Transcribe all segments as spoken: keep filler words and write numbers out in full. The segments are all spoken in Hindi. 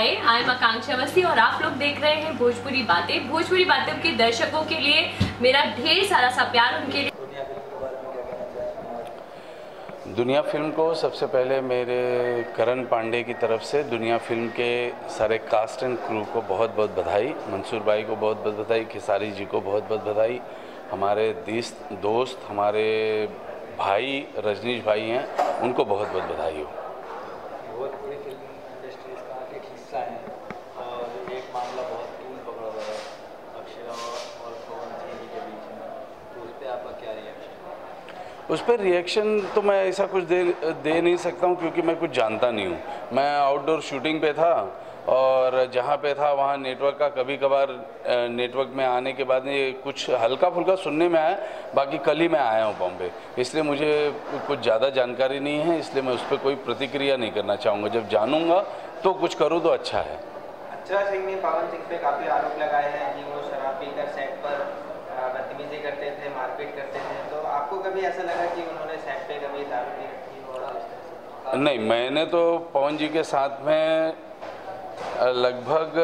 हाय, आई एम आकांक्षा अवस्थी और आप लोग देख रहे हैं भोजपुरी बातें। भोजपुरी बातें के दर्शकों के लिए मेरा ढेर सारा सा प्यार। उनके लिए दुनिया फिल्म को सबसे पहले मेरे करण पांडे की तरफ से दुनिया फिल्म के सारे कास्ट एंड क्रू को बहुत बहुत बधाई, मंसूर भाई को बहुत बहुत बधाई, खेसारी जी को बहुत बहुत बधाई। हमारे दोस्त, हमारे भाई रजनीश भाई हैं, उनको बहुत बहुत बधाई हो। भोजपुरी फिल्म इंडस्ट्रीज का एक हिस्सा है और एक मामला बहुत दूर पकड़ा हुआ है अक्षरा और पवन जी के बीच में, तो उस पर आपका क्या रिएक्शन? उस पर रिएक्शन तो मैं ऐसा कुछ दे दे नहीं सकता हूँ क्योंकि मैं कुछ जानता नहीं हूँ। मैं आउटडोर शूटिंग पे था और जहाँ पे था वहाँ नेटवर्क का कभी कभार नेटवर्क में आने के बाद ये कुछ हल्का फुल्का सुनने में आया। बाकी कल ही मैं आया हूँ बॉम्बे, इसलिए मुझे कुछ ज़्यादा जानकारी नहीं है, इसलिए मैं उस पर कोई प्रतिक्रिया नहीं करना चाहूँगा। जब जानूँगा तो कुछ करूँ तो अच्छा है। अक्षरा सिंह ने पवन सिंह पे काफ़ी आरोप लगाए हैं कि वो शराब पीकर सेट पर बदतमीजी करते थे, मारपीट करते थे, तो आपको कभी ऐसा लगा कि उन्होंने सेट पर कभी दारू पी? नहीं, मैंने तो पवन जी के साथ में लगभग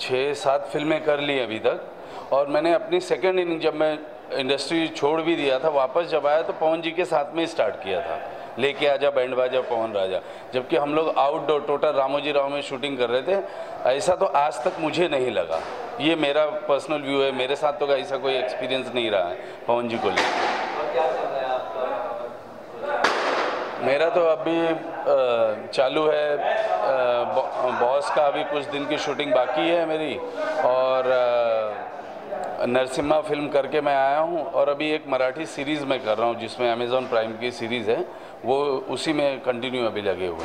छः सात फिल्में कर ली अभी तक। और मैंने अपनी सेकेंड इनिंग, जब मैं इंडस्ट्री छोड़ भी दिया था, वापस जब आया तो पवन जी के साथ में स्टार्ट किया था, लेके आजा बैंड बाजा पवन राजा। जबकि हम लोग आउटडोर टोटल रामोजी राव में शूटिंग कर रहे थे। ऐसा तो आज तक मुझे नहीं लगा, ये मेरा पर्सनल व्यू है। मेरे साथ तो ऐसा कोई एक्सपीरियंस नहीं रहा है पवन जी को लेकर। मेरा तो अभी चालू है, बॉस का अभी कुछ दिन की शूटिंग बाकी है मेरी, और नरसिम्हा फिल्म करके मैं आया हूँ और अभी एक मराठी सीरीज़ में कर रहा हूँ जिसमें अमेज़ोन प्राइम की सीरीज़ है, वो उसी में कंटिन्यू अभी लगे हुए